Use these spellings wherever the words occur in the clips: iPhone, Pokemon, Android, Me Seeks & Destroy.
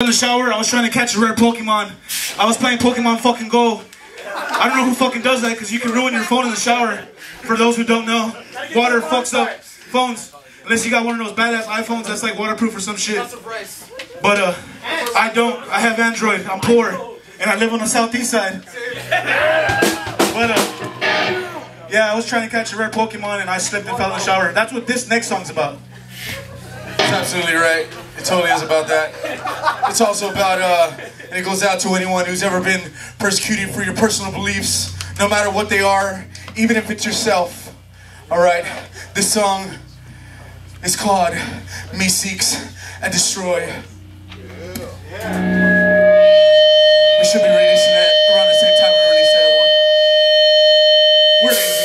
In the shower, I was trying to catch a rare Pokemon. I was playing Pokemon fucking Go. I don't know who fucking does that, because you can ruin your phone in the shower. For those who don't know, water fucks up phones. Unless you got one of those badass iPhones that's like waterproof or some shit. But I don't. I have Android. I'm poor. And I live on the southeast side. But yeah, I was trying to catch a rare Pokemon and I slipped and fell in the shower. That's what this next song's about. That's absolutely right. It totally is about that. It's also about, and it goes out to anyone who's ever been persecuted for your personal beliefs, no matter what they are, even if it's yourself. All right, this song is called Me Seeks and Destroy. We should be releasing that around the same time we released that one. We're lazy.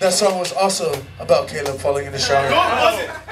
That song was also about Caleb falling in the shower.